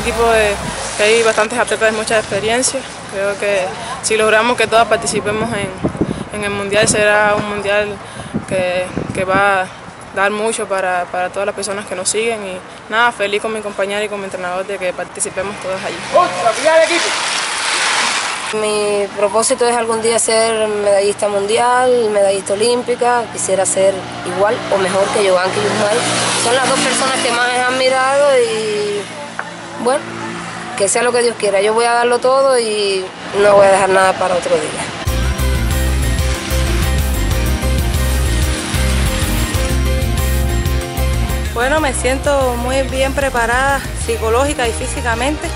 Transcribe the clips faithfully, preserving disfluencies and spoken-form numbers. equipo de, que hay bastantes atletas de mucha experiencia. Creo que si logramos que todas participemos en, en el mundial, será un mundial que, que va a dar mucho para, para todas las personas que nos siguen. Y nada, feliz con mi compañera y con mi entrenador de que participemos todas allí. Mi propósito es algún día ser medallista mundial, medallista olímpica. Quisiera ser igual o mejor que Giovanni Yuzman. Son las dos personas que más he admirado y bueno, que sea lo que Dios quiera. Yo voy a darlo todo y no voy a dejar nada para otro día. Bueno, me siento muy bien preparada psicológica y físicamente,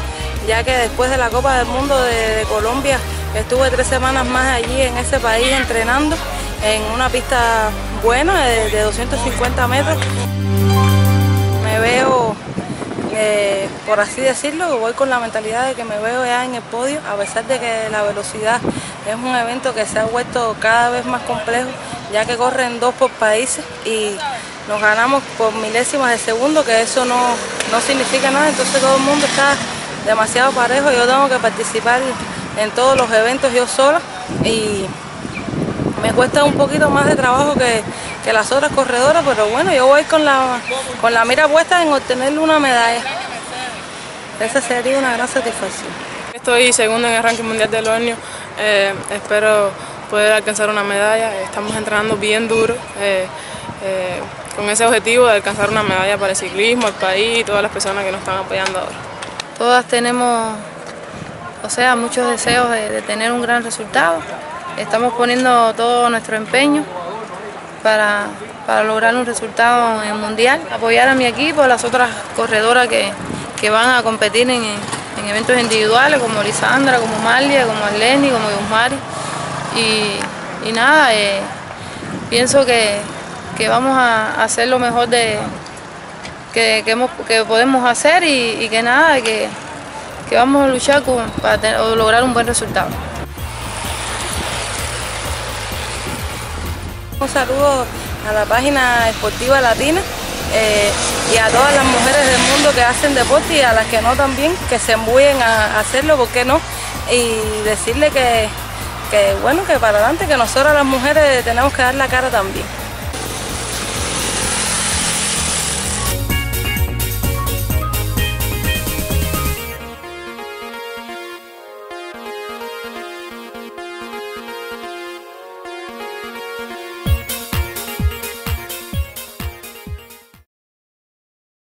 ya que después de la Copa del Mundo de, de Colombia estuve tres semanas más allí en ese país entrenando en una pista buena de, de doscientos cincuenta metros. Me veo, eh, por así decirlo, voy con la mentalidad de que me veo ya en el podio, a pesar de que la velocidad es un evento que se ha vuelto cada vez más complejo, ya que corren dos por países y nos ganamos por milésimas de segundo, que eso no, no significa nada, entonces todo el mundo está demasiado parejo. Yo tengo que participar en todos los eventos yo sola y me cuesta un poquito más de trabajo que, que las otras corredoras, pero bueno, yo voy con la, con la mira puesta en obtener una medalla. Esa sería una gran satisfacción. Estoy segundo en el ranking mundial del Hornio, eh, espero poder alcanzar una medalla. Estamos entrenando bien duro, eh, eh, con ese objetivo de alcanzar una medalla para el ciclismo, el país y todas las personas que nos están apoyando ahora. Todas tenemos, o sea, muchos deseos de, de tener un gran resultado. Estamos poniendo todo nuestro empeño para, para lograr un resultado en el mundial. Apoyar a mi equipo, a las otras corredoras que, que van a competir en, en eventos individuales, como Lisandra, como Marlies, como Arlenis, como Yuzman. Y, y nada, eh, pienso que, que vamos a hacer lo mejor de... Que, que, hemos, que podemos hacer y, y que nada, que, que vamos a luchar con, para tener, o lograr un buen resultado. Un saludo a la página Esportiva Latina eh, y a todas las mujeres del mundo que hacen deporte y a las que no también, que se embullen a, a hacerlo, ¿por qué no? Y decirle que, que bueno, que para adelante, que nosotras las mujeres tenemos que dar la cara también.